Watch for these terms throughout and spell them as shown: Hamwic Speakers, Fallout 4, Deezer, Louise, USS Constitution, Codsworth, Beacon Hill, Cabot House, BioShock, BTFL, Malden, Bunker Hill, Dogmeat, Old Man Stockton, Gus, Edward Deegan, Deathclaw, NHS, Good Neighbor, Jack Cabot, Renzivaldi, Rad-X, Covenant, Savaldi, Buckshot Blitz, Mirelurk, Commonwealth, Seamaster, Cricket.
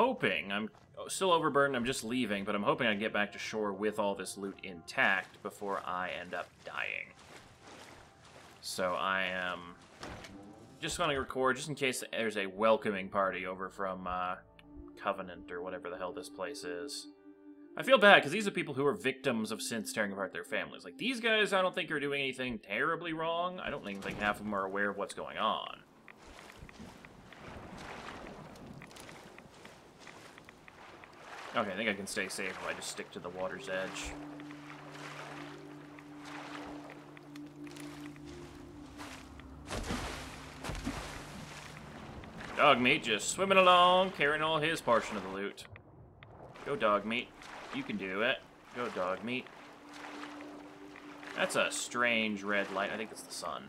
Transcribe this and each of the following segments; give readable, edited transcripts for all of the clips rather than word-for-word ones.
hoping, I'm still overburdened, I'm just leaving, but I'm hoping I can get back to shore with all this loot intact before I end up dying. So I am just going to record, just in case there's a welcoming party over from Covenant or whatever the hell this place is. I feel bad, because these are people who are victims of synths tearing apart their families. Like, these guys, I don't think are doing anything terribly wrong. I don't even think half of them are aware of what's going on. Okay, I think I can stay safe if I just stick to the water's edge. Dogmeat just swimming along, carrying all his portion of the loot. Go Dogmeat. You can do it. Go Dogmeat. That's a strange red light. I think it's the sun.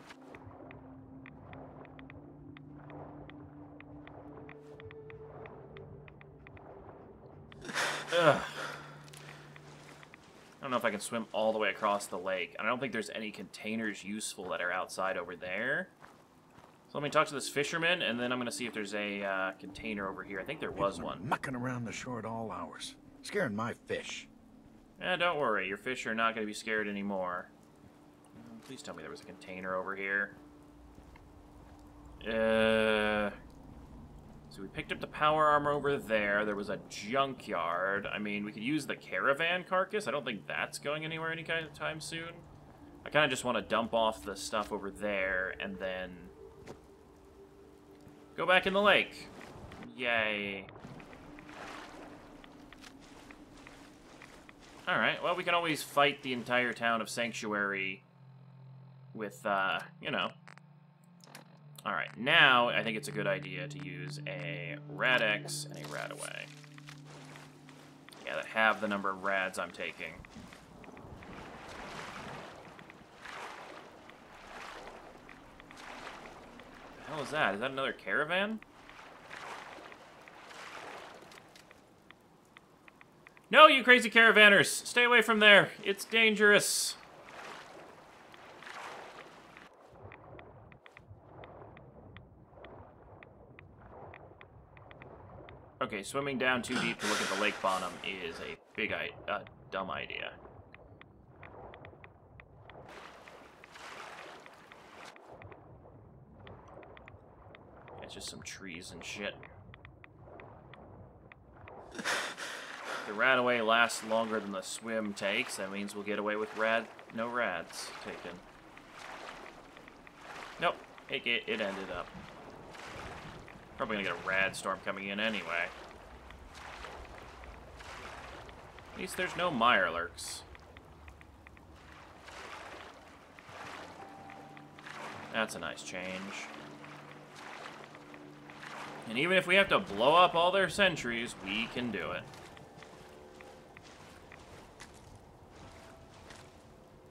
Ugh. I don't know if I can swim all the way across the lake. I don't think there's any containers useful that are outside over there. So let me talk to this fisherman, and then I'm gonna see if there's a container over here. I think there was one. Mucking around the shore at all hours, scaring my fish. Eh, don't worry, your fish are not gonna be scared anymore. Please tell me there was a container over here. So we picked up the power armor over there. There was a junkyard. I mean, we could use the caravan carcass. I don't think that's going anywhere any kind of time soon. I kind of just want to dump off the stuff over there and then go back in the lake. Yay. Alright, well, we can always fight the entire town of Sanctuary with, you know. Alright, now I think it's a good idea to use a Rad-X and a Rad-Away. Yeah, that have the number of rads I'm taking. What the hell is that? Is that another caravan? No, you crazy caravanners! Stay away from there! It's dangerous! Okay, swimming down too deep to look at the lake bottom is a big, dumb idea. Yeah, it's just some trees and shit. If the Rad-Away lasts longer than the swim takes, that means we'll get away with no rads taken. Nope, it ended up. Probably gonna get a rad storm coming in anyway. At least there's no Mirelurks. That's a nice change. And even if we have to blow up all their sentries, we can do it.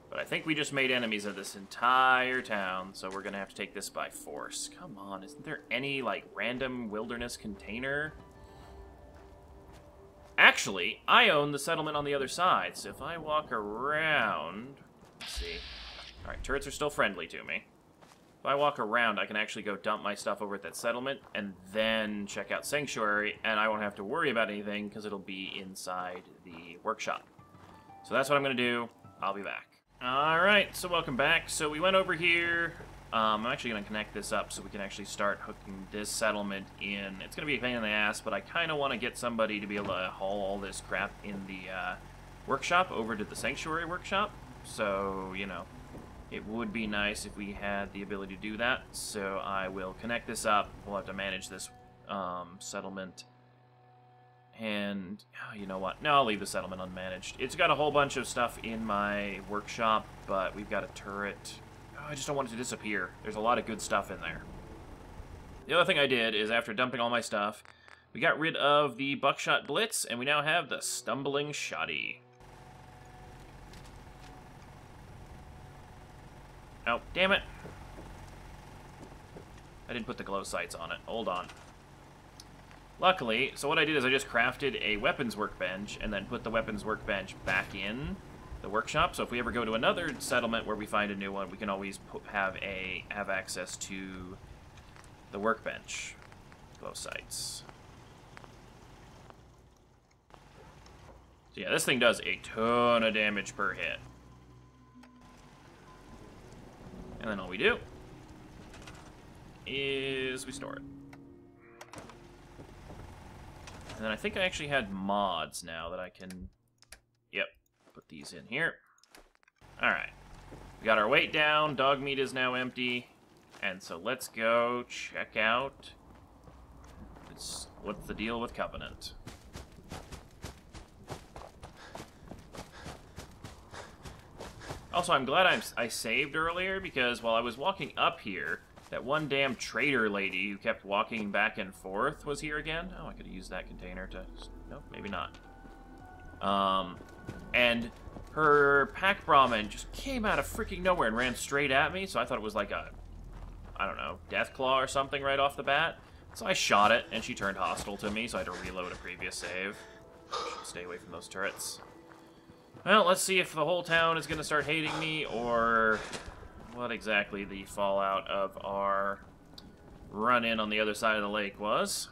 But I think we just made enemies of this entire town, so we're gonna have to take this by force. Come on, isn't there any, like, random wilderness container? Actually, I own the settlement on the other side, so if I walk around... Let's see. Alright, turrets are still friendly to me. If I walk around, I can actually go dump my stuff over at that settlement, and then check out Sanctuary, and I won't have to worry about anything, because it'll be inside the workshop. So that's what I'm gonna do. I'll be back. Alright, so welcome back. So we went over here. I'm actually going to connect this up so we can actually start hooking this settlement in. It's going to be a pain in the ass, but I kind of want to get somebody to be able to haul all this crap in the workshop over to the Sanctuary workshop. So, you know, it would be nice if we had the ability to do that. So I will connect this up. We'll have to manage this settlement. And, oh, you know what? No, I'll leave the settlement unmanaged. It's got a whole bunch of stuff in my workshop, but we've got a turret. Oh, I just don't want it to disappear. There's a lot of good stuff in there. The other thing I did is, after dumping all my stuff, we got rid of the Buckshot Blitz, and we now have the Stumbling Shoddy. Oh, damn it. I didn't put the glow sights on it. Hold on. Luckily, so what I did is I just crafted a weapons workbench and then put the weapons workbench back in the workshop. So if we ever go to another settlement where we find a new one, we can always have access to the workbench. Glow sights. So yeah, this thing does a ton of damage per hit. And then all we do is we store it. And then I think I actually had mods now that I can, yep, put these in here. All right, we got our weight down, Dogmeat is now empty. And so let's go check out what's the deal with Covenant. Also, I'm glad I saved earlier, because while I was walking up here, that one damn traitor lady who kept walking back and forth was here again. Oh, I could have used that container to... Nope, maybe not. And her pack Brahmin just came out of freaking nowhere and ran straight at me, so I thought it was like a, I don't know, Deathclaw or something right off the bat. So I shot it, and she turned hostile to me, so I had to reload a previous save. Should stay away from those turrets. Well, let's see if the whole town is going to start hating me, or what exactly the fallout of our run-in on the other side of the lake was.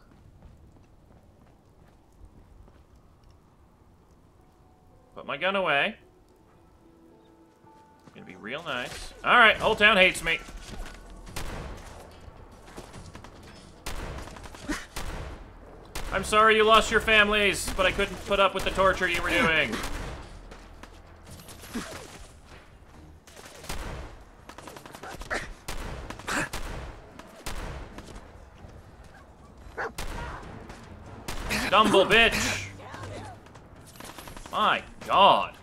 Put my gun away. I'm going to be real nice. Alright, whole town hates me. I'm sorry you lost your families, but I couldn't put up with the torture you were doing. Stumble, bitch! My God!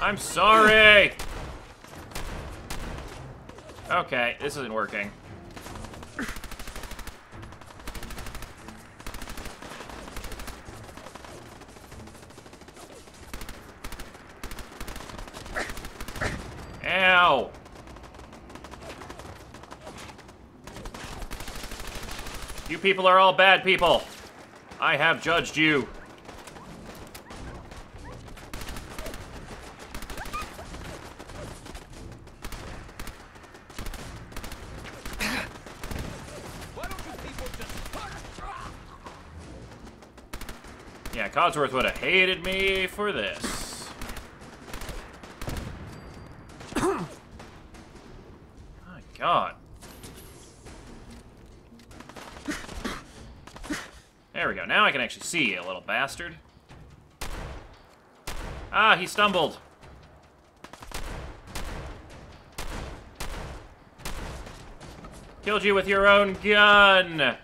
I'm sorry! Okay, this isn't working. Ow! You people are all bad people. I have judged you. Yeah, Codsworth would have hated me for this. God. There we go. Now I can actually see you, little bastard. Ah, he stumbled. Killed you with your own gun.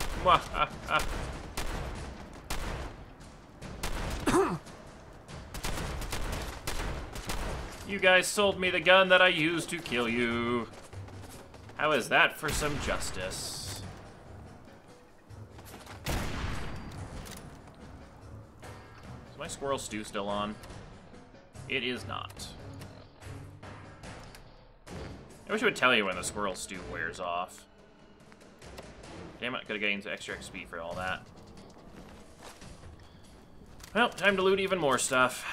You guys sold me the gun that I used to kill you. How is that for some justice? Is my squirrel stew still on? It is not. I wish it would tell you when the squirrel stew wears off. Damn it, I could have gained extra XP for all that. Well, time to loot even more stuff.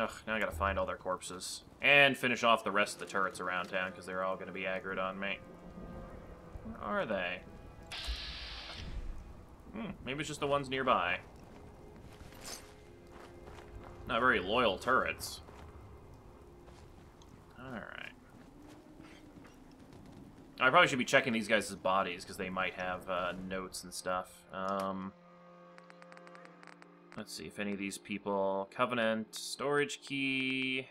Ugh, now I gotta find all their corpses. And finish off the rest of the turrets around town, because they're all gonna be aggroed on me. Where are they? Hmm, maybe it's just the ones nearby. Not very loyal turrets. Alright. I probably should be checking these guys' bodies, because they might have notes and stuff. Let's see if any of these people... Covenant, storage key...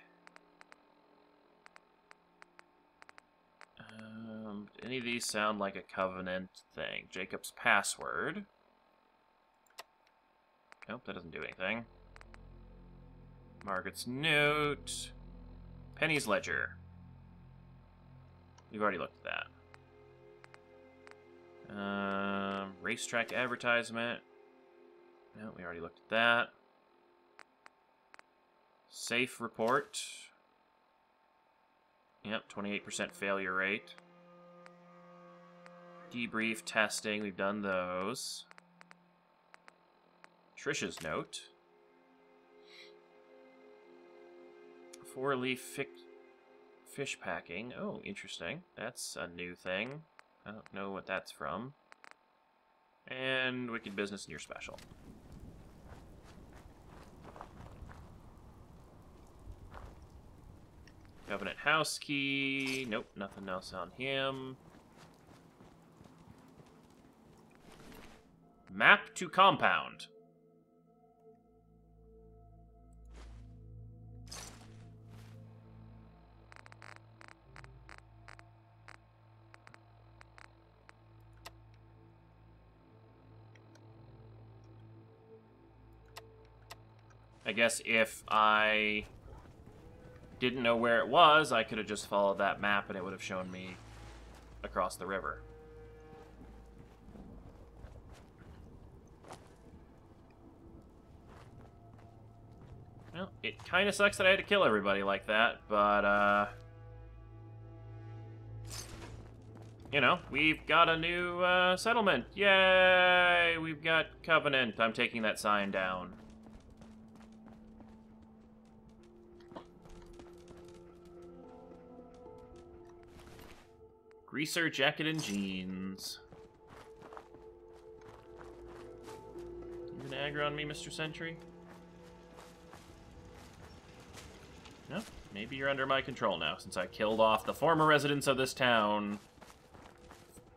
any of these sound like a Covenant thing. Jacob's password. Nope, that doesn't do anything. Margaret's note... Penny's ledger. We've already looked at that. Racetrack advertisement. No, we already looked at that. Safe report. Yep, 28% failure rate. Debrief testing, we've done those. Trisha's note. Four-leaf fish packing. Oh, interesting. That's a new thing. I don't know what that's from. And Wicked Business and Your Special. Covenant House Key. Nope, nothing else on him. Map to Compound. I guess if I didn't know where it was, I could have just followed that map and it would have shown me across the river. Well, it kind of sucks that I had to kill everybody like that, but, you know, we've got a new settlement. Yay! We've got Covenant. I'm taking that sign down. Greaser jacket and jeans. You an aggro on me, Mr. Sentry? No? Maybe you're under my control now, since I killed off the former residents of this town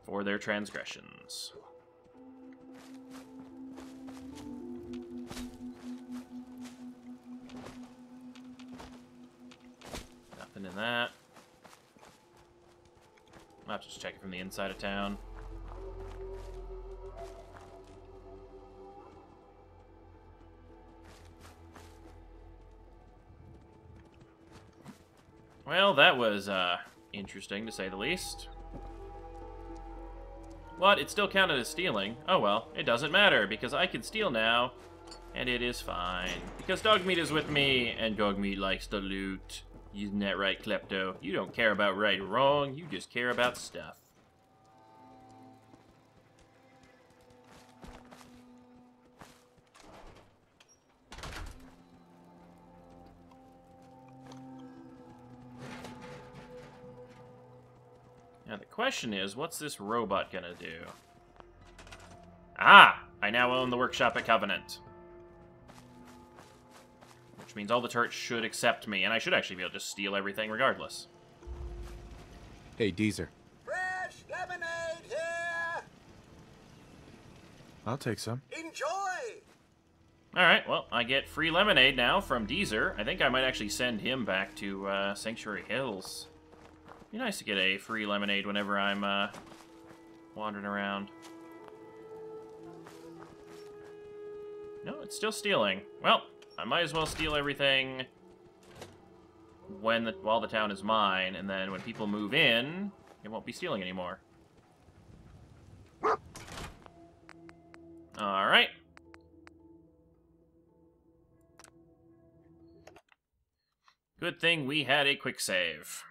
for their transgressions. Nothing in that. I'll have to just check it from the inside of town. Well, that was interesting, to say the least. What? It still counted as stealing. Oh well, it doesn't matter, because I can steal now, and it is fine. Because Dogmeat is with me, and Dogmeat likes to loot. Isn't that right, Klepto? You don't care about right or wrong, you just care about stuff. Now the question is, what's this robot gonna do? Ah! I now own the workshop at Covenant. Which means all the turrets should accept me, and I should actually be able to just steal everything regardless. Hey, Deezer. Fresh lemonade here! I'll take some. Enjoy! Alright, well, I get free lemonade now from Deezer. I think I might actually send him back to Sanctuary Hills. It'd be nice to get a free lemonade whenever I'm wandering around. No, it's still stealing. Well, I might as well steal everything while the town is mine, and then when people move in, it won't be stealing anymore. Alright. Good thing we had a quick save.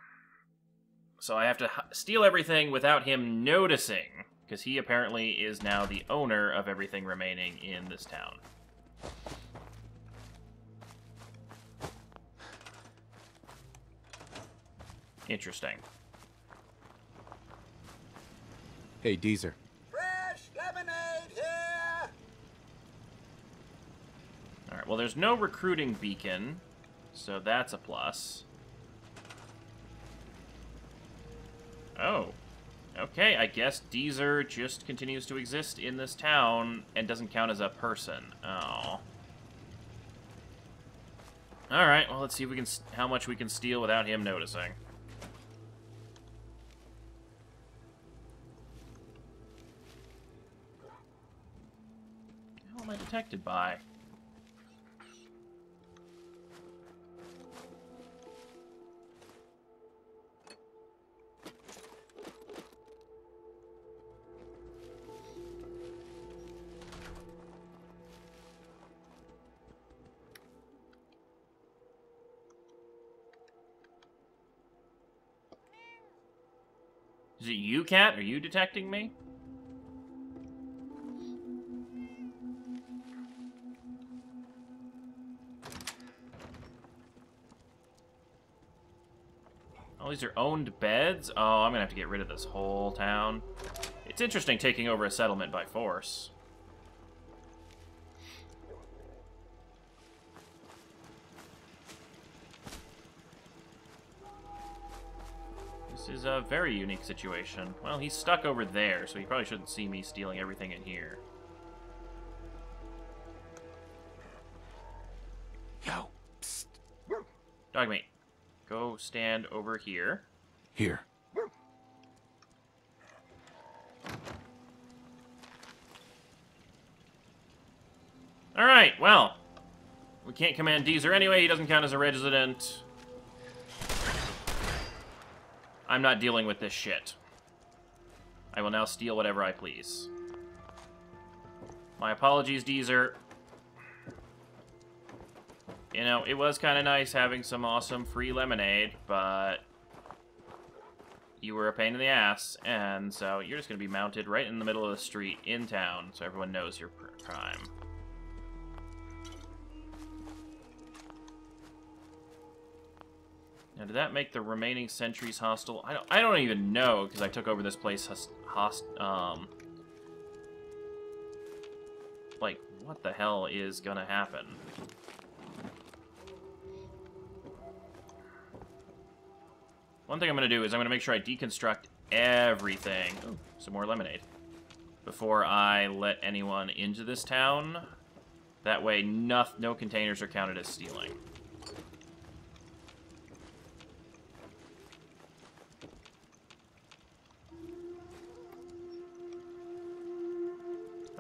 So I have to steal everything without him noticing, because he apparently is now the owner of everything remaining in this town. Interesting. Hey, Deezer. Fresh lemonade here! Alright, well, there's no recruiting beacon, so that's a plus. Oh. Okay, I guess Deezer just continues to exist in this town and doesn't count as a person. Oh. Alright, well, let's see if we can how much we can steal without him noticing. Am I detected by? Is it you, Cat? Are you detecting me? All these are owned beds? Oh, I'm gonna have to get rid of this whole town. It's interesting taking over a settlement by force. This is a very unique situation. Well, he's stuck over there, so he probably shouldn't see me stealing everything in here. Yo, psst. Dogmeat, go stand over here. Here. Alright, well. We can't command Deezer anyway, he doesn't count as a resident. I'm not dealing with this shit. I will now steal whatever I please. My apologies, Deezer. You know, it was kind of nice having some awesome free lemonade, but you were a pain in the ass, and so you're just going to be mounted right in the middle of the street in town so everyone knows your crime. Now, did that make the remaining sentries hostile? I don't even know, because I took over this place like, what the hell is gonna happen? One thing I'm gonna do is I'm gonna make sure I deconstruct everything. Ooh, some more lemonade. Before I let anyone into this town. That way, no containers are counted as stealing.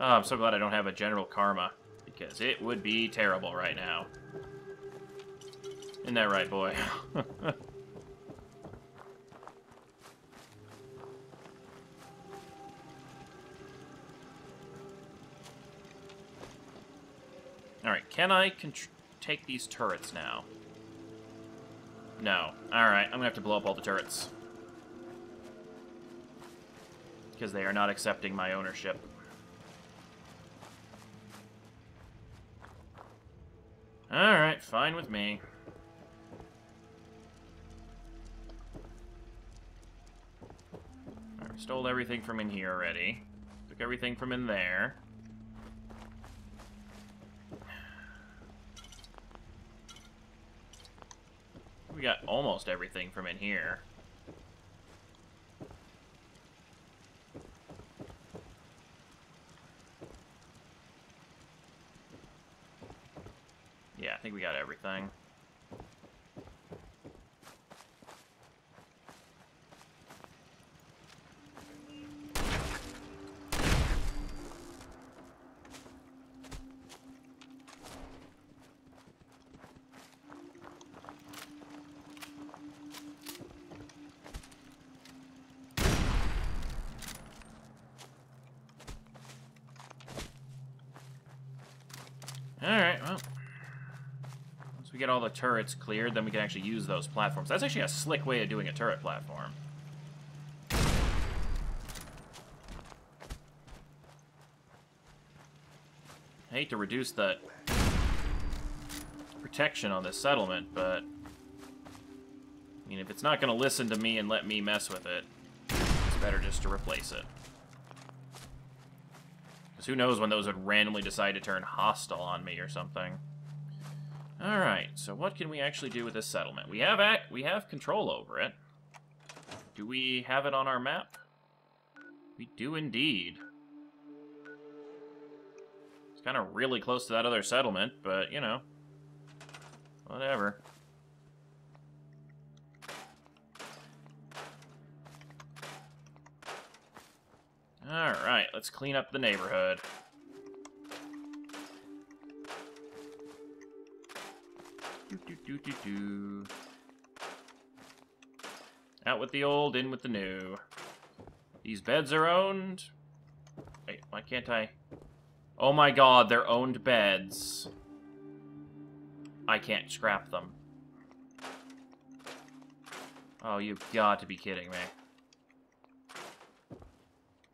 Oh, I'm so glad I don't have a general karma, because it would be terrible right now. Isn't that right, boy? Alright, can I take these turrets now? No. Alright, I'm gonna have to blow up all the turrets. Because they are not accepting my ownership. Alright, fine with me. Alright, we stole everything from in here already. Took everything from in there. We got almost everything from in here. Yeah, I think we got everything. Get all the turrets cleared, then we can actually use those platforms. That's actually a slick way of doing a turret platform. I hate to reduce the protection on this settlement, but I mean, if it's not going to listen to me and let me mess with it, it's better just to replace it. Because who knows when those would randomly decide to turn hostile on me or something. Alright, so what can we actually do with this settlement? We have control over it. Do we have it on our map? We do indeed. It's kind of really close to that other settlement, but, you know. Whatever. Alright, let's clean up the neighborhood. Out with the old, in with the new. These beds are owned. Wait, why can't I? Oh my god, they're owned beds. I can't scrap them. Oh, you've got to be kidding me.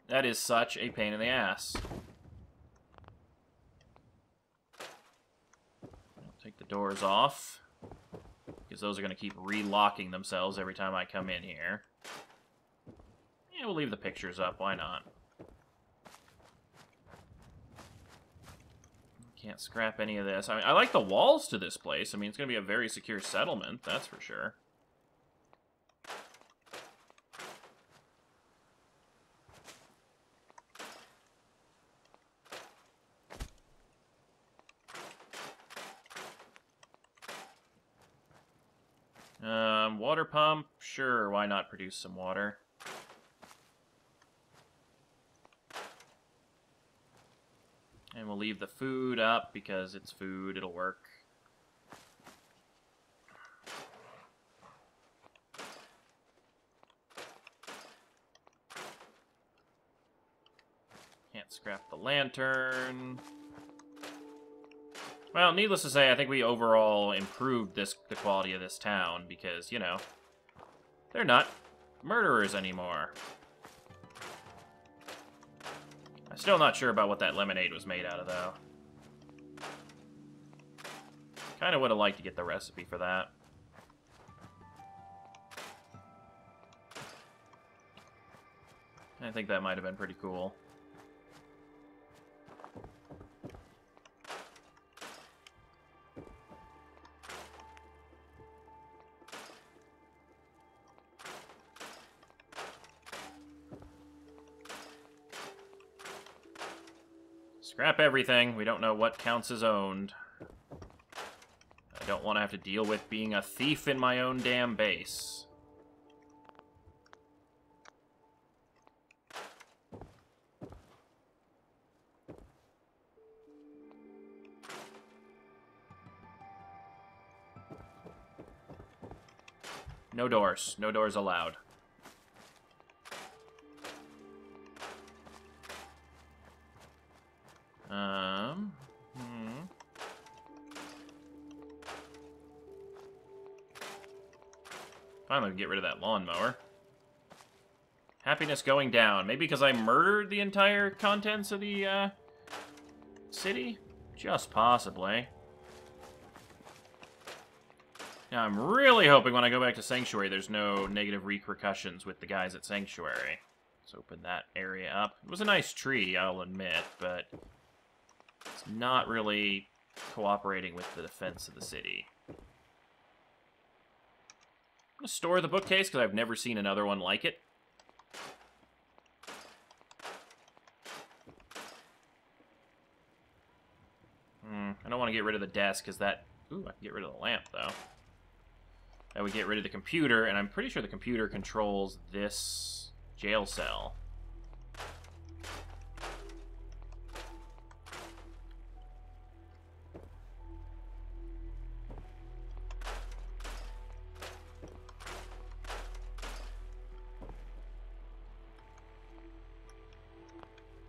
That is such a pain in the ass. Take the doors off. because those are going to keep relocking themselves every time I come in here. Yeah, we'll leave the pictures up. Why not? Can't scrap any of this. I mean, I like the walls to this place. I mean, it's going to be a very secure settlement, that's for sure. Water pump? Sure, why not produce some water? And we'll leave the food up because it's food, it'll work. Can't scrap the lantern. Well, needless to say, I think we overall improved the quality of this town because, you know, they're not murderers anymore. I'm still not sure about what that lemonade was made out of, though. Kind of would have liked to get the recipe for that. I think that might have been pretty cool. Scrap everything. We don't know what counts as owned. I don't want to have to deal with being a thief in my own damn base. No doors. No doors allowed. Finally, we get rid of that lawnmower. Happiness going down. Maybe because I murdered the entire contents of the city? Just possibly. Now, I'm really hoping when I go back to Sanctuary, there's no negative repercussions with the guys at Sanctuary. Let's open that area up. It was a nice tree, I'll admit, but it's not really cooperating with the defense of the city. I'm gonna store the bookcase because I've never seen another one like it. I don't want to get rid of the desk because that... Ooh, I can get rid of the lamp, though. That would get rid of the computer, and I'm pretty sure the computer controls this... jail cell.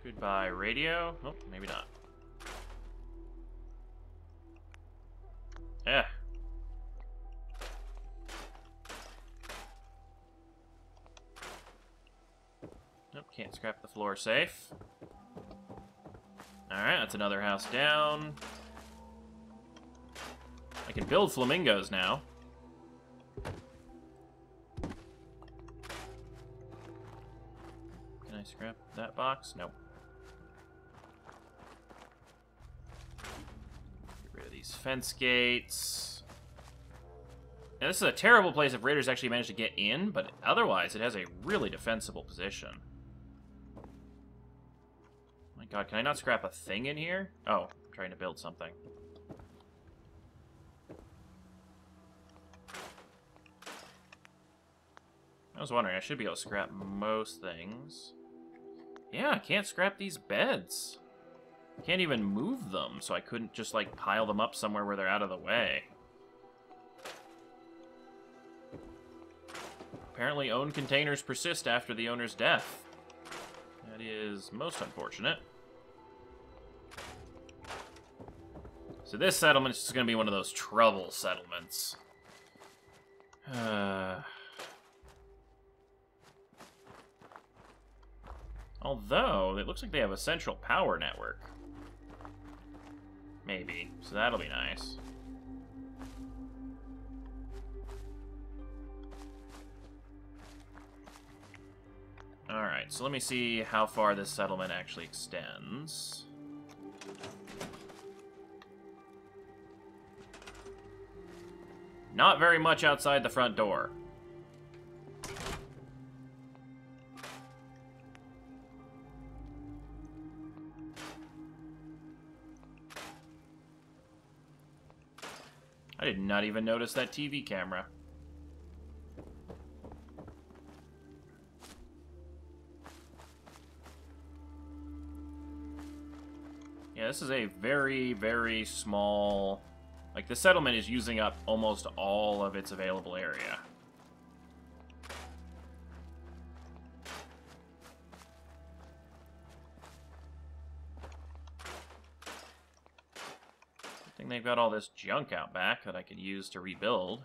Goodbye, radio. Oh, maybe not. Yeah. Can't scrap the floor safe. Alright, that's another house down. I can build flamingos now. Can I scrap that box? Nope. Get rid of these fence gates. Now, this is a terrible place if raiders actually manage to get in, but otherwise it has a really defensible position. God, can I not scrap a thing in here? Oh, I'm trying to build something. I was wondering, I should be able to scrap most things. Yeah, I can't scrap these beds. Can't even move them, so I couldn't just, like, pile them up somewhere where they're out of the way. Apparently, owned containers persist after the owner's death. That is most unfortunate. So this settlement is just going to be one of those trouble settlements. Although, it looks like they have a central power network. Maybe. So that'll be nice. Alright, so let me see how far this settlement actually extends. Not very much outside the front door. I did not even notice that TV camera. Yeah, this is a very, very small... Like, the settlement is using up almost all of its available area. I think they've got all this junk out back that I could use to rebuild.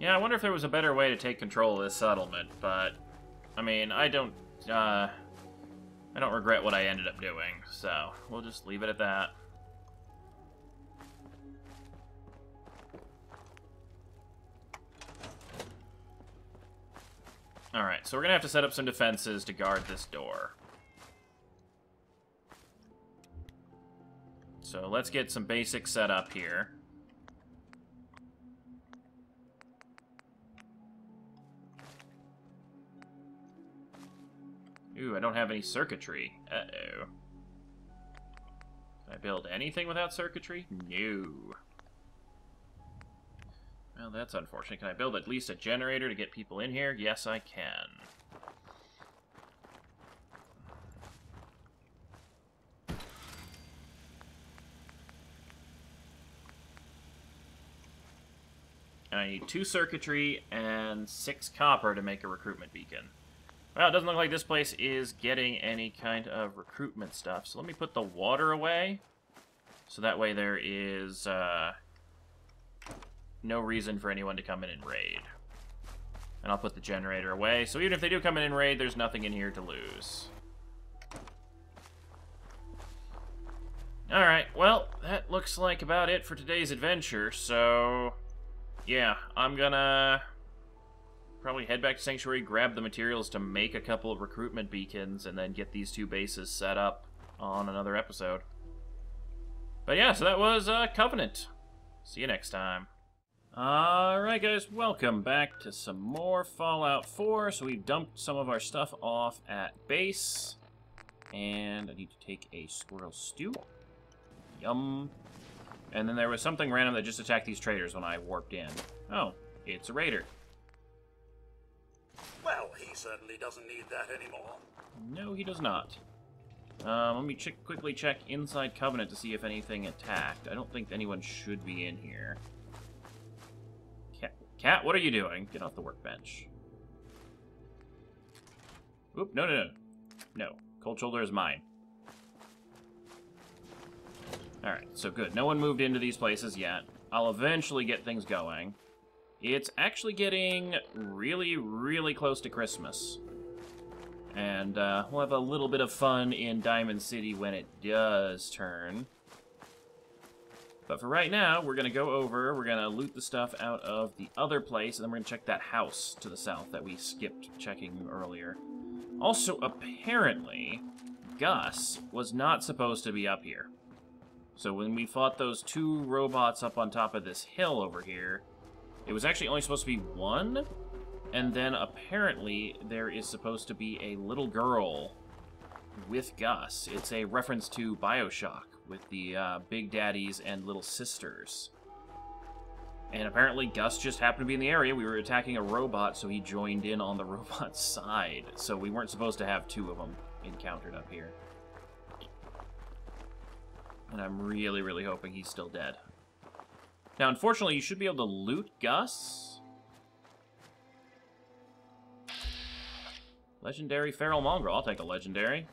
Yeah, I wonder if there was a better way to take control of this settlement, but, I mean, I don't regret what I ended up doing, so we'll just leave it at that. Alright, so we're gonna have to set up some defenses to guard this door. So let's get some basic setup here. Ooh, I don't have any circuitry. Uh-oh. Can I build anything without circuitry? No. Well, that's unfortunate. Can I build at least a generator to get people in here? Yes, I can. And I need 2 circuitry and 6 copper to make a recruitment beacon. Well, it doesn't look like this place is getting any kind of recruitment stuff. So let me put the water away. So that way there is no reason for anyone to come in and raid. And I'll put the generator away. So even if they do come in and raid, there's nothing in here to lose. Alright, well, that looks like about it for today's adventure. So, yeah, I'm gonna... probably head back to Sanctuary, grab the materials to make a couple of recruitment beacons, and then get these 2 bases set up on another episode. But yeah, so that was Covenant. See you next time. Alright guys, welcome back to some more Fallout 4. So we've dumped some of our stuff off at base. And I need to take a squirrel stew. Yum. And then there was something random that just attacked these traitors when I warped in. Oh, it's a raider. Well, he certainly doesn't need that anymore. No, he does not. Let me quickly check inside Covenant to see if anything attacked. I don't think anyone should be in here. Cat, what are you doing? Get off the workbench. Oop, no. No, cold shoulder is mine. Alright, so good. No one moved into these places yet. I'll eventually get things going. It's actually getting really, really close to Christmas. And we'll have a little bit of fun in Diamond City when it does turn. But for right now, we're going to go over, we're going to loot the stuff out of the other place, and then we're going to check that house to the south that we skipped checking earlier. Also, apparently, Gus was not supposed to be up here. So when we fought those 2 robots up on top of this hill over here, it was actually only supposed to be 1, and then apparently there is supposed to be a little girl with Gus. It's a reference to BioShock with the Big Daddies and Little Sisters. And apparently Gus just happened to be in the area. We were attacking a robot, so he joined in on the robot's side. So we weren't supposed to have 2 of them encountered up here. And I'm really, really hoping he's still dead. Now, unfortunately, you should be able to loot Gus. Legendary Feral Mongrel. I'll take a legendary.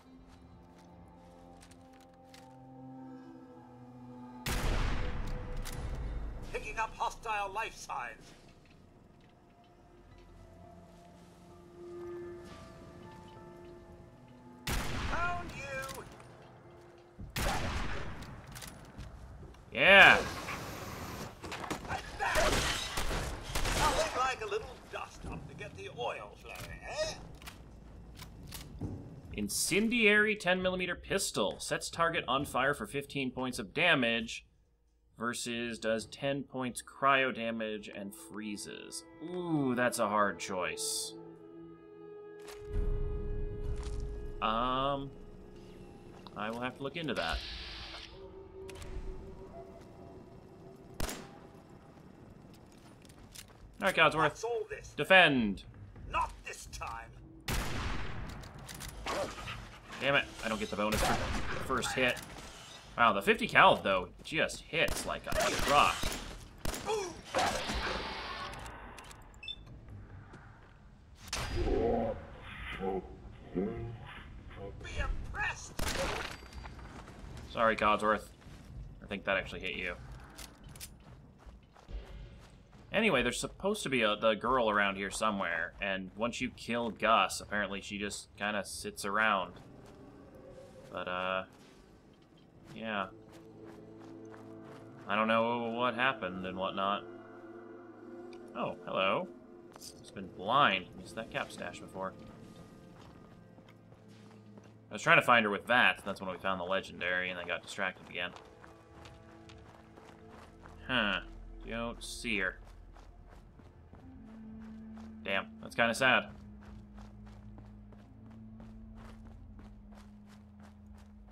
Picking up hostile life signs. Yeah. Now would like a little dust up to get the oil flowing, eh? Incendiary 10mm pistol. Sets target on fire for 15 points of damage versus does 10 points cryo damage and freezes. Ooh, that's a hard choice. I will have to look into that. All right, Codsworth. Defend. Not this time. Damn it, I don't get the bonus for the first hit. Wow, the 50 cal, though, just hits like a truck. Be impressed. Sorry, Codsworth. I think that actually hit you. Anyway, there's supposed to be the girl around here somewhere, and once you kill Gus, apparently she just kind of sits around. But, yeah. I don't know what happened and whatnot. Oh, hello. It's been blind. Used that cap stash before. I was trying to find her with that, and that's when we found the legendary, and then got distracted again. Huh. Don't see her. Damn, that's kind of sad.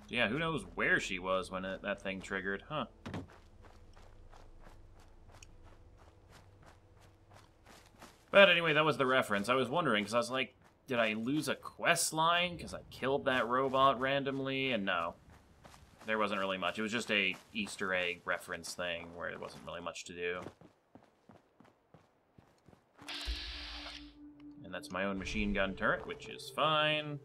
Yeah, who knows where she was when that thing triggered, huh? But anyway, that was the reference. I was wondering, because I was like, did I lose a quest line? Because I killed that robot randomly, and no. There wasn't really much. It was just a Easter egg reference thing where there wasn't really much to do. And that's my own machine gun turret, which is fine.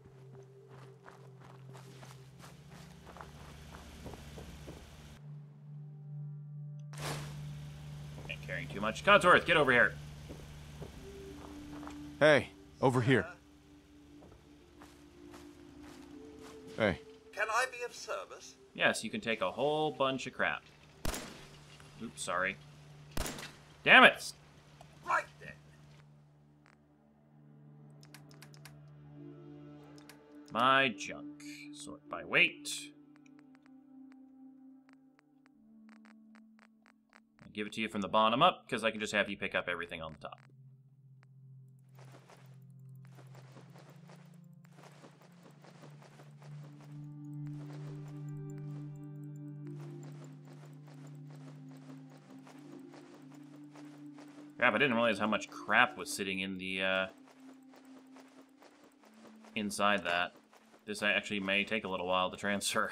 Not carrying too much. Codsworth, get over here. Hey, over here. Hey. Can I be of service? Yes, you can take a whole bunch of crap. Oops, sorry. Damn it! Right then. My junk. Sort by weight. I'll give it to you from the bottom up, because I can just have you pick up everything on the top. Crap, I didn't realize how much crap was sitting in the, inside that. This actually may take a little while to transfer.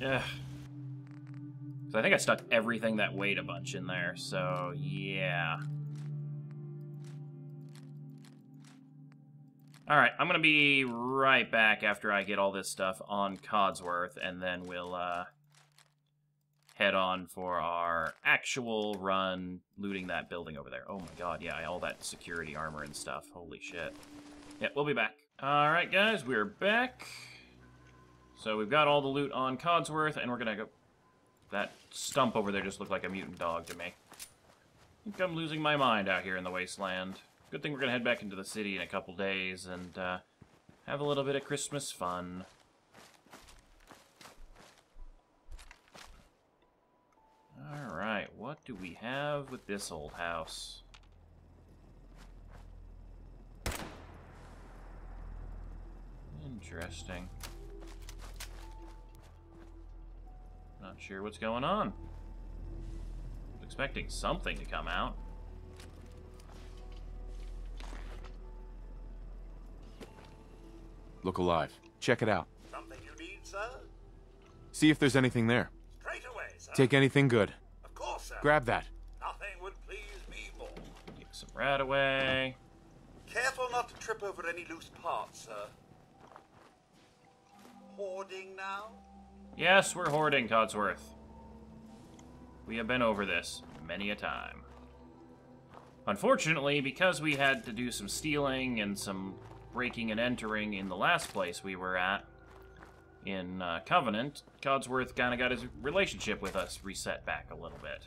Yeah. So I think I stuck everything that weighed a bunch in there, so yeah. Alright, I'm gonna be right back after I get all this stuff on Codsworth, and then we'll, head on for our actual run looting that building over there. Oh my god, yeah, all that security armor and stuff. Holy shit. Yeah, we'll be back. Alright, guys, we're back. So we've got all the loot on Codsworth, and we're gonna go... That stump over there just looked like a mutant dog to me. I think I'm losing my mind out here in the wasteland. Good thing we're going to head back into the city in a couple days and have a little bit of Christmas fun. Alright, what do we have with this old house? Interesting. Not sure what's going on. I was expecting something to come out. Look alive. Check it out. Something you need, sir? See if there's anything there. Straight away, sir. Take anything good. Of course, sir. Grab that. Nothing would please me more. Take some Rad-Away. Careful not to trip over any loose parts, sir. Hoarding now? Yes, we're hoarding, Codsworth. We have been over this many a time. Unfortunately, because we had to do some stealing and some breaking and entering in the last place we were at, in Covenant, Codsworth kind of got his relationship with us reset back a little bit.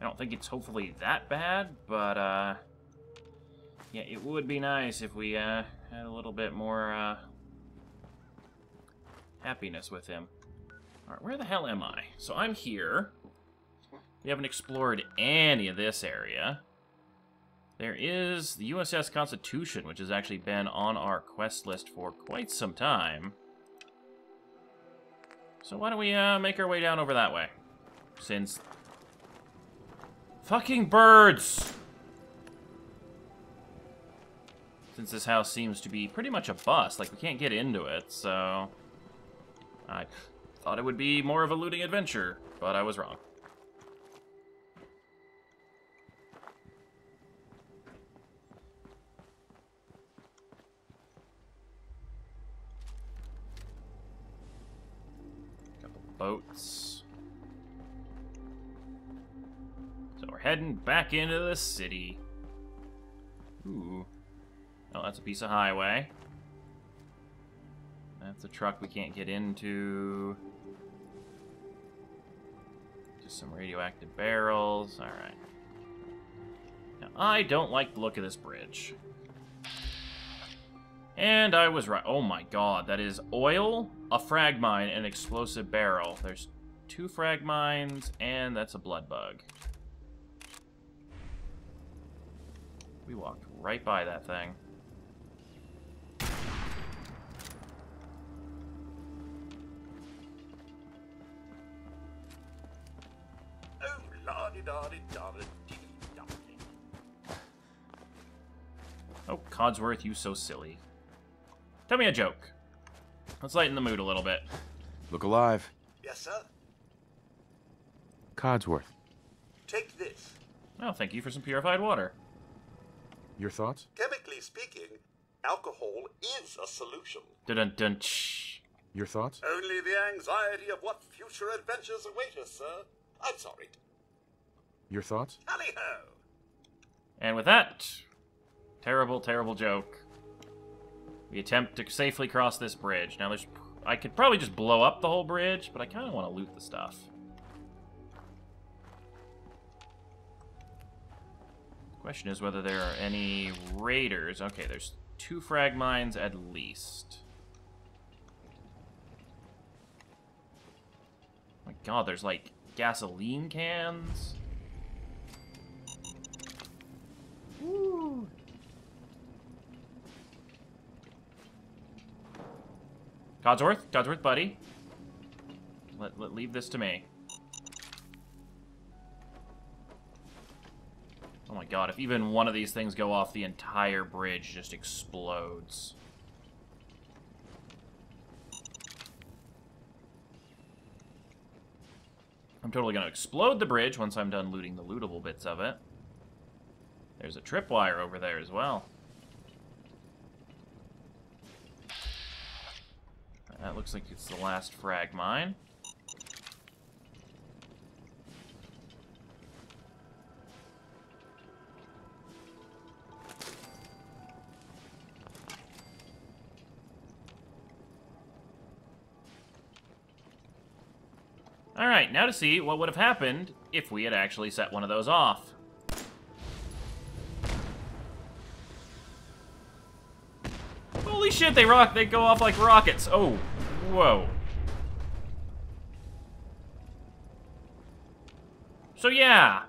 I don't think it's hopefully that bad, but yeah, it would be nice if we had a little bit more happiness with him. Alright, where the hell am I? So I'm here. We haven't explored any of this area. There is the USS Constitution, which has actually been on our quest list for quite some time. So why don't we make our way down over that way? Since... Fucking birds! Since this house seems to be pretty much a bust, like we can't get into it, so... I thought it would be more of a looting adventure, but I was wrong. Boats. So we're heading back into the city. Ooh. Oh, that's a piece of highway. That's a truck we can't get into. Just some radioactive barrels. Alright. Now, I don't like the look of this bridge. And I was right. Oh my god, that is oil, a frag mine, and an explosive barrel. There's two frag mines, and that's a blood bug. We walked right by that thing. Oh, la-di-da-di-da-di-di. Oh, Codsworth, you so silly. Tell me a joke. Let's lighten the mood a little bit. Look alive. Yes, sir. Codsworth. Take this. Oh, thank you for some purified water. Your thoughts? Chemically speaking, alcohol is a solution. Dun-dun-dun. Your thoughts? Only the anxiety of what future adventures await us, sir. I'm sorry. Your thoughts? Tally-ho. And with that, terrible, terrible joke. We attempt to safely cross this bridge. Now, there's... I could probably just blow up the whole bridge, but I kind of want to loot the stuff. The question is whether there are any raiders. Okay, there's two frag mines at least. Oh my god, there's, like, gasoline cans? Woo! Codsworth, Codsworth, buddy. Let leave this to me. Oh my god, if even one of these things go off, the entire bridge just explodes. I'm totally gonna explode the bridge once I'm done looting the lootable bits of it. There's a tripwire over there as well. That looks like it's the last frag mine. Alright, now to see what would have happened if we had actually set one of those off. Holy shit, they go off like rockets. Oh, whoa. So yeah.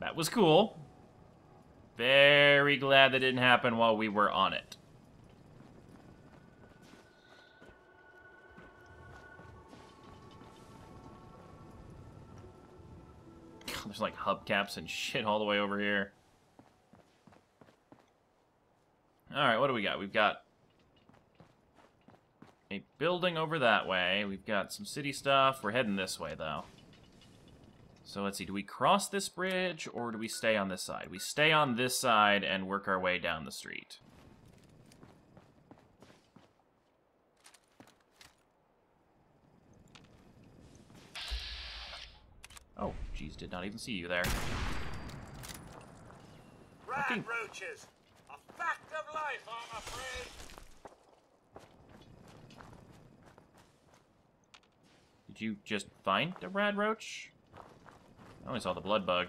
That was cool. Very glad that didn't happen while we were on it. God, there's like hubcaps and shit all the way over here. Alright, what do we got? We've got a building over that way. We've got some city stuff. We're heading this way, though. So let's see. Do we cross this bridge, or do we stay on this side? We stay on this side and work our way down the street. Oh, jeez, did not even see you there. Fucking roaches. A fact of life, I'm afraid. Did you just find a rad roach? I only saw the blood bug.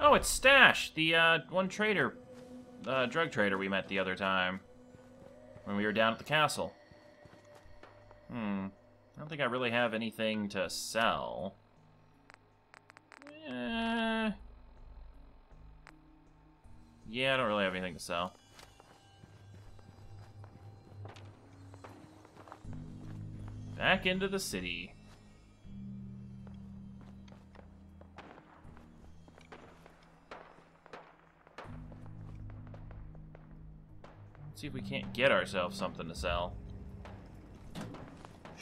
Oh, it's Stash, the one trader, drug trader we met the other time when we were down at the castle. Hmm. I don't think I really have anything to sell. Yeah, I don't really have anything to sell. Back into the city. Let's see if we can't get ourselves something to sell.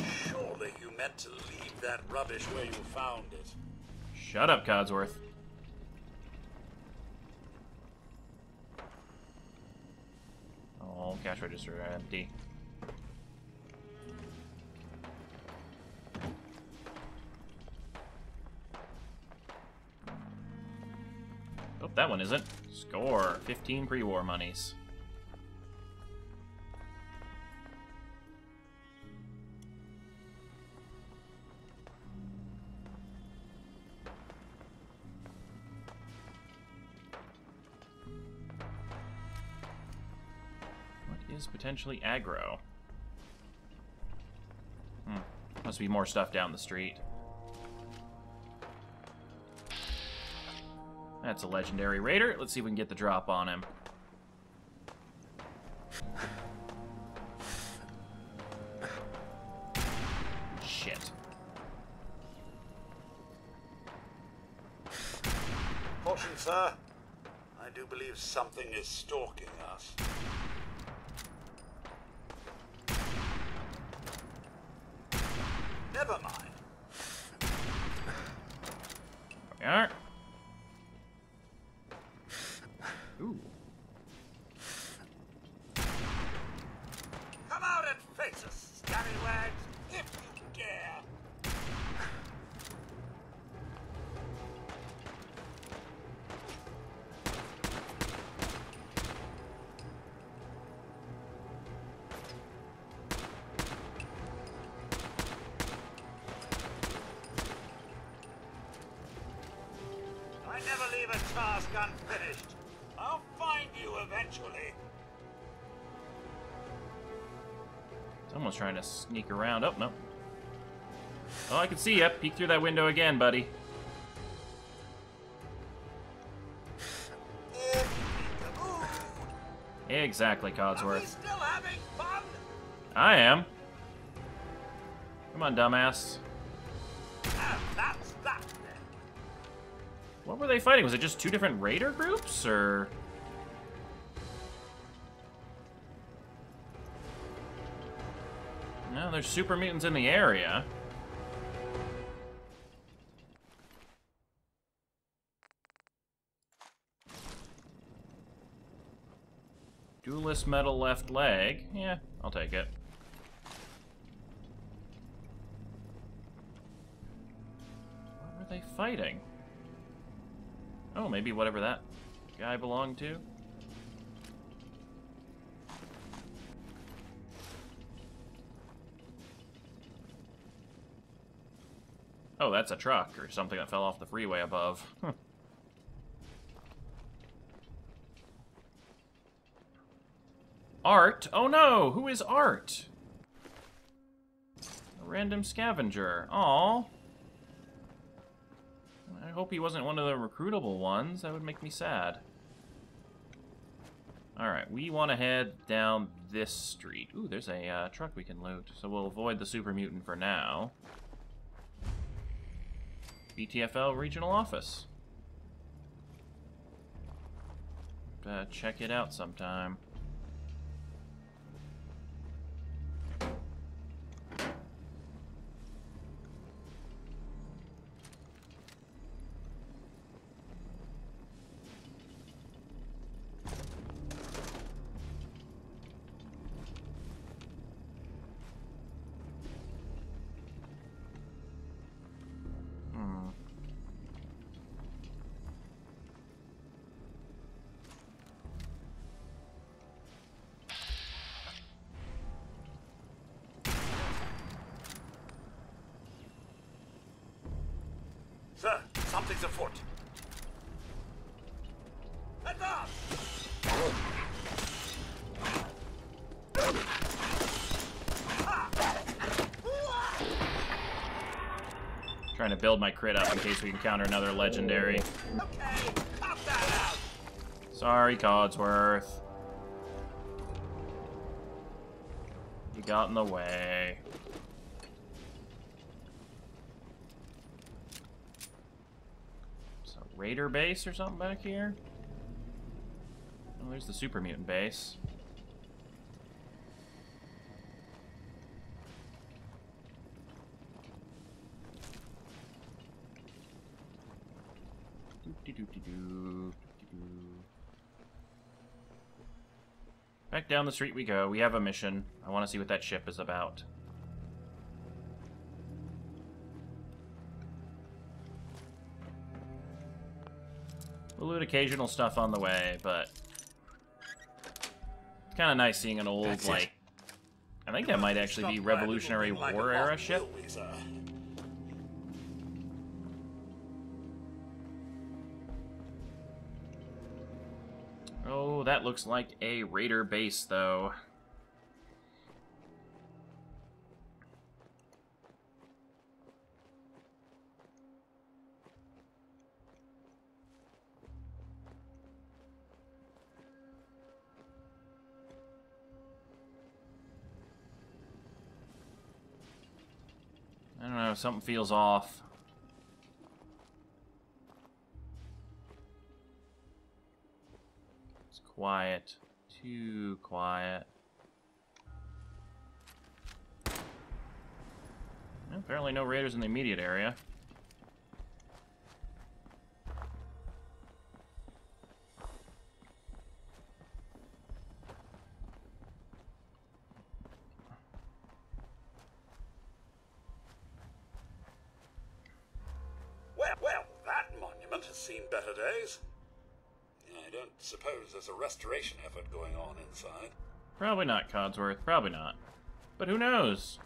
Surely you meant to leave that rubbish where you found it. Shut up, Codsworth. Oh, cash register are empty. Oh, that one isn't. Score. 15 pre-war monies. Potentially aggro. Hmm. Must be more stuff down the street. That's a legendary raider. Let's see if we can get the drop on him. Shit. Caution, sir. I do believe something is stalking us. Never mind. There we are. Ooh. Come out and face us, scallywags, if you dare. Unfinished. I'll find you eventually. Someone's trying to sneak around. Oh, no. Oh, I can see you. Peek through that window again, buddy. Exactly, Codsworth. Are we still having fun? I am. Come on, dumbass. What were they fighting? Was it just two different raider groups, or...? No, there's super mutants in the area. Duelist metal left leg. Yeah, I'll take it. What were they fighting? Oh, maybe whatever that guy belonged to. Oh, that's a truck or something that fell off the freeway above. Huh. Art? Oh no! Who is Art? A random scavenger. Aww. I hope he wasn't one of the recruitable ones. That would make me sad. Alright, we want to head down this street. Ooh, there's a truck we can loot. So we'll avoid the super mutant for now. BTFL regional office. Check it out sometime. Sir, something's afoot. Advance! Trying to build my crit up in case we encounter another legendary. Okay, cut that out. Sorry, Codsworth. You got in the way. It's a raider base or something back here? Oh, there's the super mutant base. Back down the street we go. We have a mission. I want to see what that ship is about. We'll loot occasional stuff on the way, but it's kind of nice seeing an old, that's like, it. I think that might actually be Revolutionary War era ship. Oh, that looks like a raider base, though. I don't know, something feels off. Quiet. Too quiet. Apparently no raiders in the immediate area. Well, that monument has seen better days. I don't suppose there's a restoration effort going on inside. Probably not, Codsworth. Probably not. But who knows?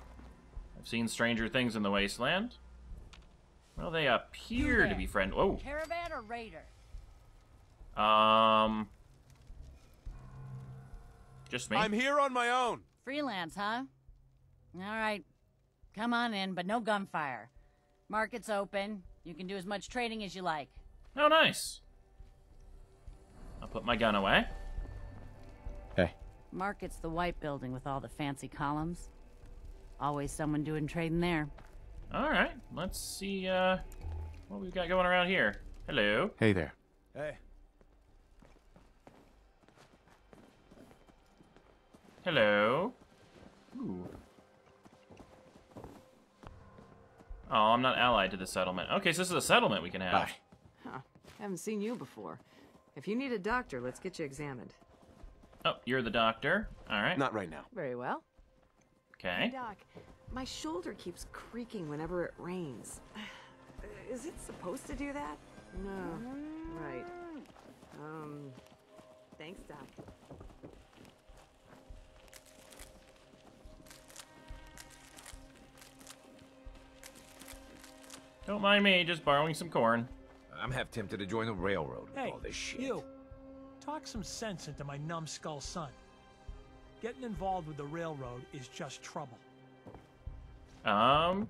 I've seen stranger things in the wasteland. Well, they appear to be friendly. Oh. Caravan or raider? Just me. I'm here on my own. Freelance, huh? All right. Come on in, but no gunfire. Market's open. You can do as much trading as you like. Oh, nice. I'll put my gun away. Hey. Market's the white building with all the fancy columns. Always someone doing trading there. Alright, let's see what we've got going around here. Hello. Hey there. Hey. Hello. Ooh. Oh, I'm not allied to the settlement. Okay, so this is a settlement we can have. Bye. Huh. Haven't seen you before. If you need a doctor, let's get you examined. Oh, you're the doctor. All right. Not right now. Very well. Okay. Hey, Doc, my shoulder keeps creaking whenever it rains. Is it supposed to do that? No. Right. Thanks, Doc. Don't mind me, just borrowing some corn. I'm half tempted to join the railroad with all this shit. You, talk some sense into my numbskull son. Getting involved with the railroad is just trouble.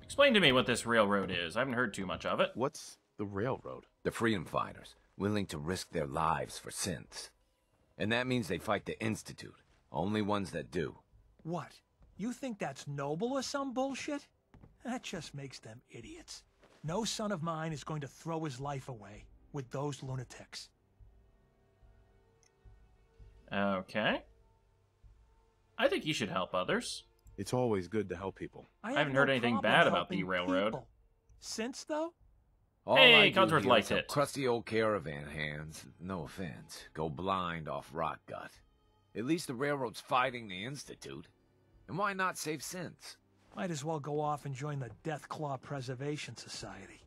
Explain to me what this railroad is. I haven't heard too much of it. What's the railroad? The freedom fighters, willing to risk their lives for synths. And that means they fight the Institute. Only ones that do. What? You think that's noble or some bullshit? That just makes them idiots. No son of mine is going to throw his life away with those lunatics. Okay. I think you should help others. It's always good to help people. I haven't heard anything bad about the railroad. People. Since, though? All hey, Codsworth liked it. Crusty old caravan hands, no offense, go blind off rot gut. At least the railroad's fighting the Institute. And why not save synths? Might as well go off and join the Deathclaw Preservation Society.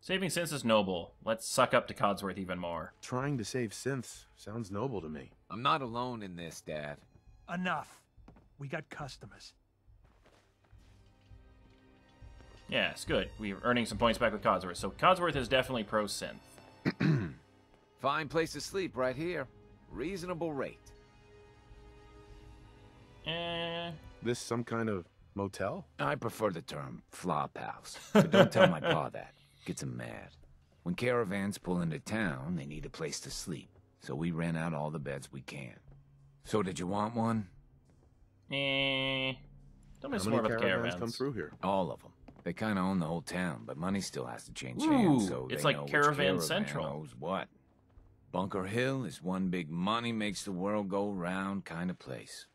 Saving synths is noble. Let's suck up to Codsworth even more. Trying to save synths sounds noble to me. I'm not alone in this, Dad. Enough. We got customers. Yes, good. We're earning some points back with Codsworth, so Codsworth is definitely pro-synth. Fine place to sleep right here. Reasonable rate. This some kind of motel? I prefer the term flop house, but don't tell my pa that. Gets him mad. When caravans pull into town, they need a place to sleep, so we rent out all the beds we can. So did you want one? How many caravans come through here? All of them. They kind of own the whole town, but money still has to change hands, so it's like Caravan Central. Knows what? Bunker Hill is one big money makes the world go round kind of place.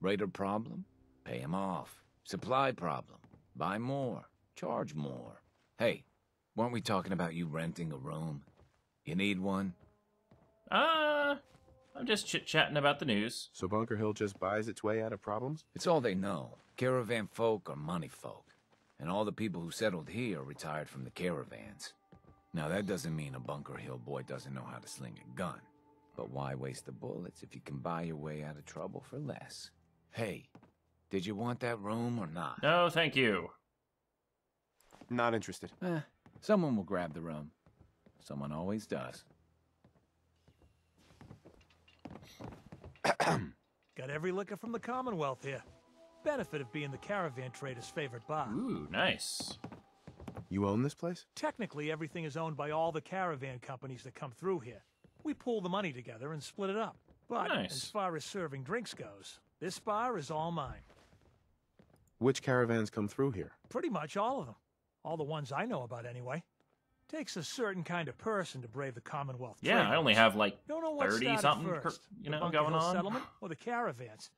Raider problem? Pay him off. Supply problem? Buy more. Charge more. Hey, weren't we talking about you renting a room? You need one? I'm just chit-chatting about the news. So Bunker Hill just buys its way out of problems? It's all they know. Caravan folk are money folk. And all the people who settled here retired from the caravans. Now that doesn't mean a Bunker Hill boy doesn't know how to sling a gun. But why waste the bullets if you can buy your way out of trouble for less? Hey, did you want that room or not? No, thank you. Not interested. Someone will grab the room. Someone always does. Got every liquor from the Commonwealth here. Benefit of being the caravan trader's favorite bar. Ooh, nice. You own this place? Technically, everything is owned by all the caravan companies that come through here. We pool the money together and split it up. But as far as serving drinks goes, this bar is all mine. Which caravans come through here? Pretty much all of them. All the ones I know about, anyway. Takes a certain kind of person to brave the Commonwealth. Yeah, traders. I only have like 30-something, you know, going on. Settlement or the caravans.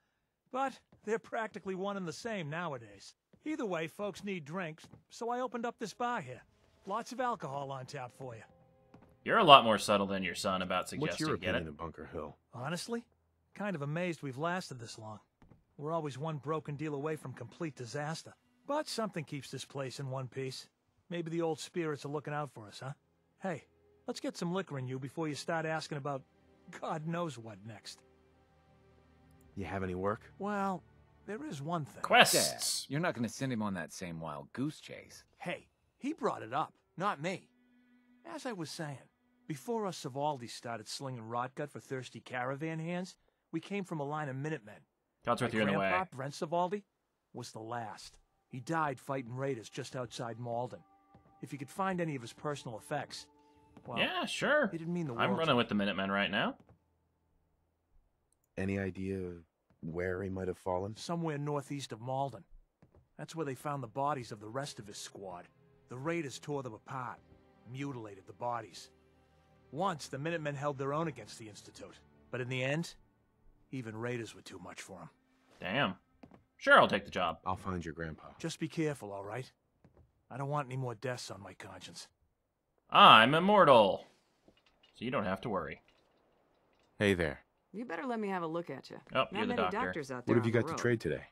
But they're practically one and the same nowadays. Either way, folks need drinks, so I opened up this bar here. Lots of alcohol on tap for you. You're a lot more subtle than your son about suggesting. What's your opinion of Bunker Hill? Honestly, kind of amazed we've lasted this long. We're always one broken deal away from complete disaster. But something keeps this place in one piece. Maybe the old spirits are looking out for us, huh? Hey, let's get some liquor in you before you start asking about God knows what next. You have any work? Well, there is one thing. Quests! You're not going to send him on that same wild goose chase. Hey, he brought it up, not me. As I was saying, before us Savaldi started slinging rotgut for thirsty caravan hands, we came from a line of Minutemen. Codsworth, you're in the way. My grandpa, Renzivaldi, was the last. He died fighting raiders just outside Malden. If you could find any of his personal effects... Well, yeah, sure. He didn't mean the world. I'm running with the Minutemen right now. Any idea where he might have fallen? Somewhere northeast of Malden. That's where they found the bodies of the rest of his squad. The raiders tore them apart, mutilated the bodies. Once, the Minutemen held their own against the Institute. But in the end, even raiders were too much for him. Damn. Sure, I'll take the job. I'll find your grandpa. Just be careful, all right? I don't want any more deaths on my conscience. I'm immortal. So you don't have to worry. Hey there. You better let me have a look at you. Oh, you're the doctor. Doctors out there. What have you got to trade today?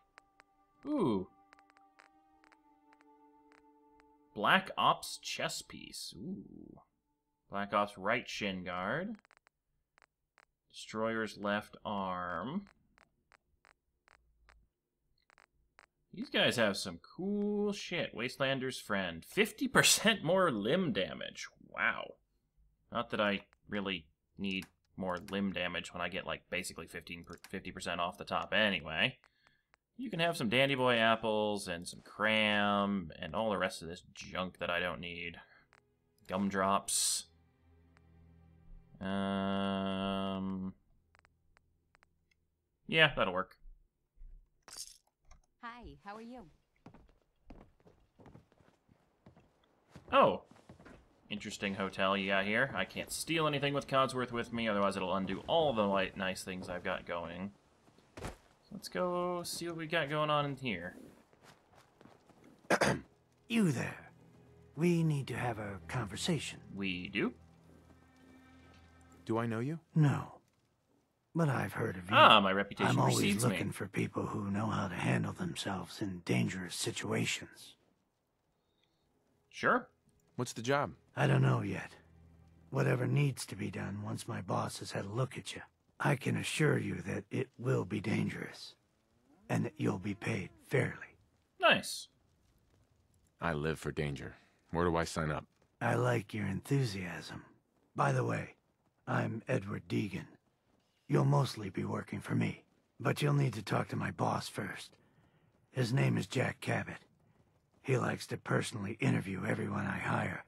Ooh. Black Ops chess piece. Ooh. Black Ops right shin guard. Destroyer's left arm. These guys have some cool shit. Wastelander's friend. 50% more limb damage. Wow. Not that I really need more limb damage when I get, like, basically 50% off the top anyway. You can have some Dandy Boy apples and some cram and all the rest of this junk that I don't need. Gumdrops. Yeah, that'll work. Hi, how are you? Oh. Interesting hotel you got here. I can't steal anything with Codsworth with me, otherwise it'll undo all the nice things I've got going. Let's go see what we got going on in here. You there. We need to have a conversation. We do? Do I know you? No. But I've heard of you. Ah, my reputation precedes me. I'm always looking for people who know how to handle themselves in dangerous situations. Sure. What's the job? I don't know yet. Whatever needs to be done once my boss has had a look at you. I can assure you that it will be dangerous. And that you'll be paid fairly. Nice. I live for danger. Where do I sign up? I like your enthusiasm. By the way, I'm Edward Deegan. You'll mostly be working for me, but you'll need to talk to my boss first. His name is Jack Cabot. He likes to personally interview everyone I hire.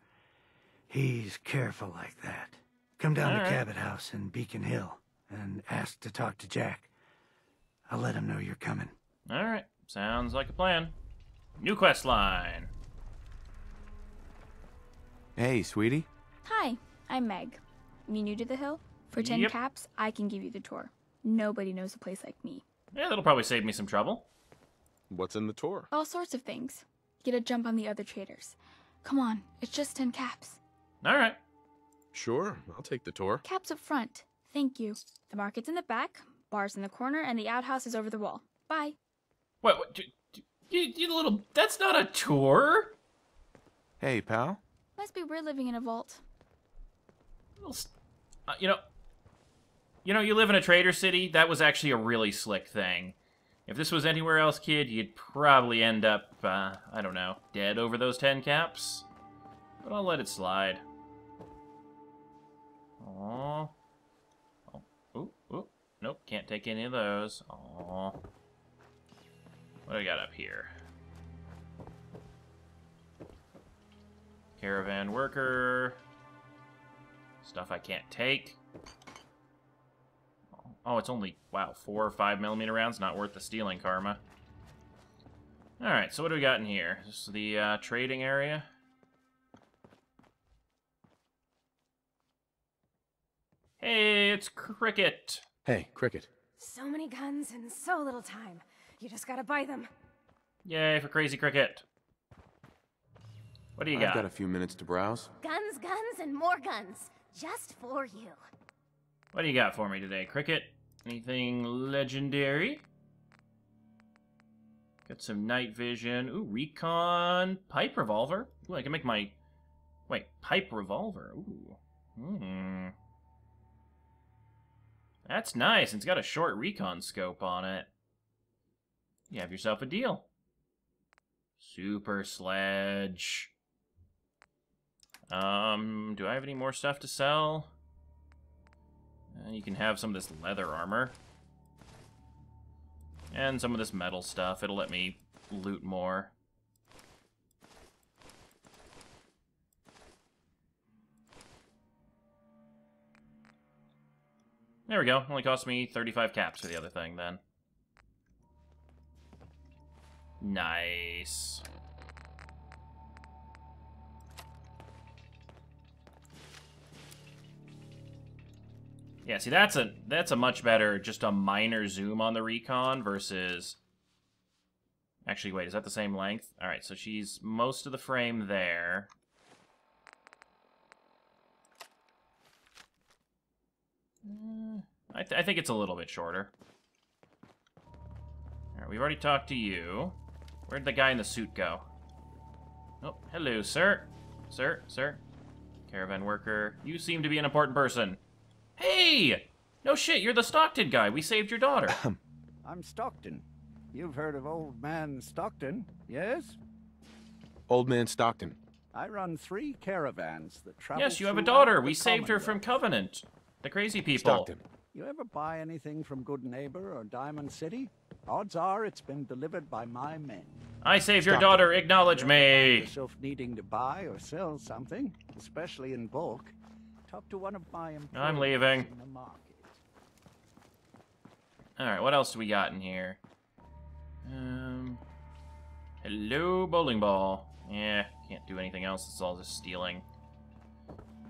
He's careful like that. Come down to Cabot House in Beacon Hill and ask to talk to Jack. I'll let him know you're coming. All right. Sounds like a plan. New quest line. Hey, sweetie. Hi, I'm Meg. You new to the hill? For 10 caps, I can give you the tour. Nobody knows a place like me. Yeah, that'll probably save me some trouble. What's in the tour? All sorts of things. Get a jump on the other traders. Come on, it's just 10 caps. All right. Sure, I'll take the tour. Caps up front. Thank you. The market's in the back, bar's in the corner, and the outhouse is over the wall. Bye. What? You little... That's not a tour! Hey, pal. Must be weird living in a vault. You know, you live in a trader city. That was actually a really slick thing. If this was anywhere else, kid, you'd probably end up, I don't know, dead over those 10 caps. But I'll let it slide. Aww. Oh, ooh. Nope, can't take any of those. Aww. What do we got up here? Caravan worker. Stuff I can't take. Oh, it's only, wow, 4 or 5 millimeter rounds. Not worth the stealing karma. All right, so what do we got in here? This is the trading area. Hey, it's Cricket. Hey, Cricket. So many guns in so little time. You just gotta buy them. Yay for crazy Cricket. What do you got? I've got a few minutes to browse. Guns, guns, and more guns. Just for you. What do you got for me today, Cricket? Anything legendary? Got some night vision. Ooh, recon. Pipe revolver. Ooh, I can make my... Wait, pipe revolver. Ooh. Hmm. That's nice. It's got a short recon scope on it. You have yourself a deal. Super sledge. Do I have any more stuff to sell? You can have some of this leather armor. And some of this metal stuff. It'll let me loot more. There we go. Only cost me 35 caps for the other thing, then. Nice. Yeah, see, that's a much better, just a minor zoom on the recon versus... Actually, wait, is that the same length? Alright, so she's most of the frame there. I think it's a little bit shorter. Alright, we've already talked to you. Where'd the guy in the suit go? Oh, hello, sir. Sir. Caravan worker. You seem to be an important person. Hey! No shit, you're the Stockton guy. We saved your daughter. I'm Stockton. You've heard of Old Man Stockton, yes? Old Man Stockton. I run 3 caravans that travel. Yes, you have a daughter. We saved her from Covenant. The crazy people. Stockton. You ever buy anything from Good Neighbor or Diamond City? Odds are it's been delivered by my men. I saved your daughter. Acknowledge me. Yourself needing to buy or sell something, especially in bulk. Talk to one of my employees. I'm leaving. In the market. All right, what else do we got in here? Hello, bowling ball. Yeah, can't do anything else. It's all just stealing.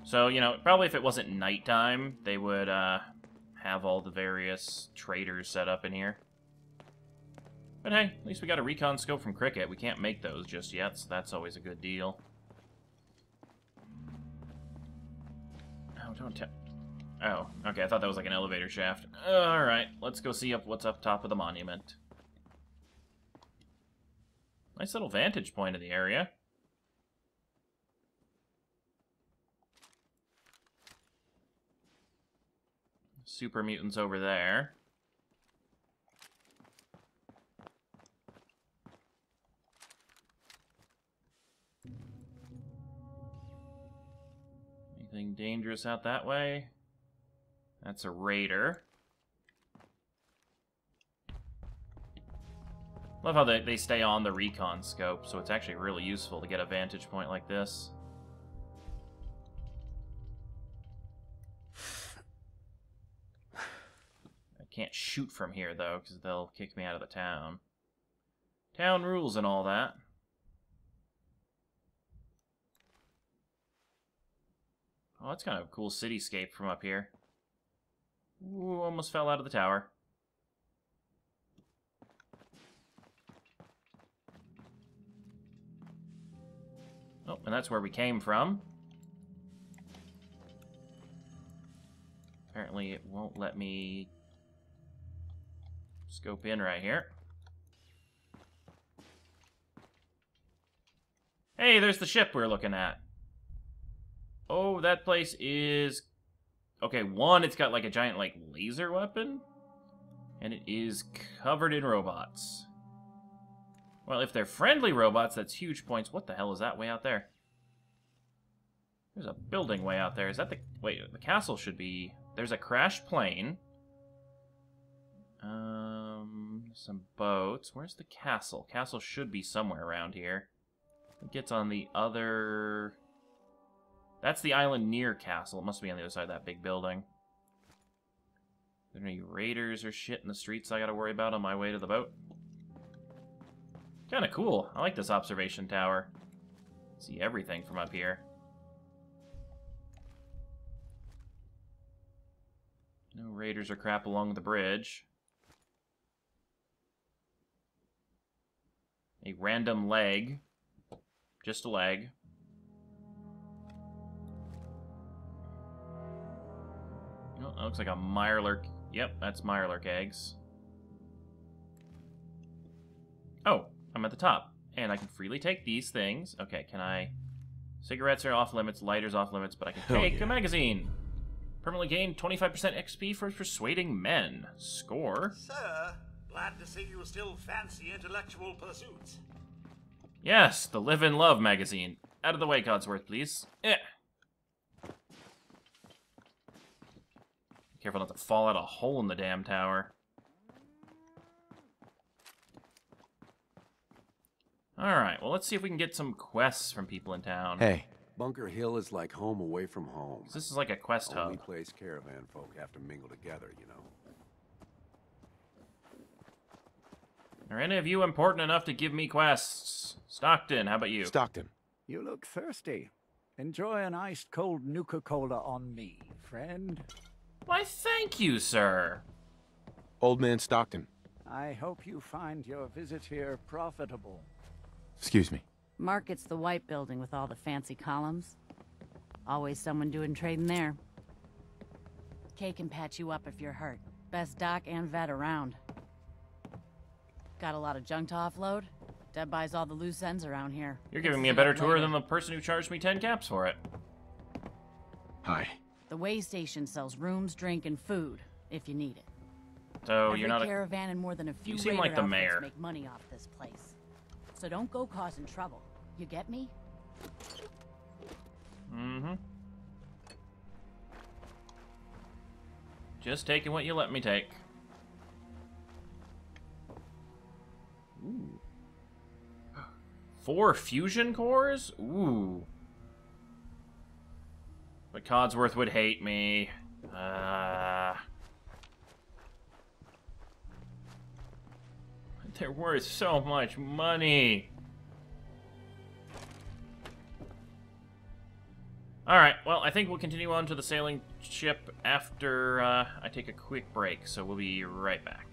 So, you know, probably if it wasn't nighttime, they would have all the various traders set up in here. But hey, at least we got a recon scope from Cricket. We can't make those just yet, so that's always a good deal. Oh, don't tell... Oh, okay, I thought that was like an elevator shaft. Alright, let's go see what's up top of the monument. Nice little vantage point of the area. Super mutants over there. Anything dangerous out that way? That's a raider. Love how they stay on the recon scope, so it's actually really useful to get a vantage point like this. I can't shoot from here, though, because they'll kick me out of the town. Town rules and all that. Oh, that's kind of a cool cityscape from up here. Ooh, almost fell out of the tower. Oh, and that's where we came from. Apparently it won't let me scope in right here. Hey, there's the ship we're looking at. Oh, that place is... Okay, one, it's got like a giant like laser weapon. And it is covered in robots. Well, if they're friendly robots, that's huge points. What the hell is that way out there? There's a building way out there. Is that the... Wait, the castle should be... There's a crashed plane. Some boats. Where's the castle? Castle should be somewhere around here. It gets on the other... That's the island near castle. It must be on the other side of that big building. Are there any raiders or shit in the streets I gotta worry about on my way to the boat? Kind of cool. I like this observation tower. See everything from up here. No raiders or crap along the bridge. A random leg. Just a leg. Oh, that looks like a Mirelurk. Yep, that's Mirelurk eggs. Oh! I'm at the top, and I can freely take these things. Okay, can I... Cigarettes are off limits, lighters off limits, but I can take a magazine. Permanently gain 25% XP for persuading men. Score. Sir, glad to see you still fancy intellectual pursuits. Yes, the Live and Love magazine. Out of the way, Codsworth, please. Eh. Careful not to fall out a hole in the damn tower. Alright, well, let's see if we can get some quests from people in town. Hey, Bunker Hill is like home away from home. This is like a quest hub. Only place caravan folk have to mingle together, you know. Are any of you important enough to give me quests? Stockton, how about you? Stockton. You look thirsty. Enjoy an iced cold Nuka-Cola on me, friend. Why, thank you, sir. Old Man Stockton. I hope you find your visit here profitable. Excuse me. Market's the white building with all the fancy columns. Always someone doing trading there. Kay can patch you up if you're hurt. Best doc and vet around. Got a lot of junk to offload? Deb buys all the loose ends around here. You're giving me a better tour than the person who charged me 10 caps for it. Hi. The way station sells rooms, drink, and food if you need it. So every you're not caravan and more than a few. You seem like the mayor. Make money off this place. So don't go causing trouble. You get me? Mm-hmm. Just taking what you let me take. Ooh. 4 fusion cores? Ooh. But Codsworth would hate me. They're worth so much money. Alright, well, I think we'll continue on to the sailing ship after I take a quick break, so we'll be right back.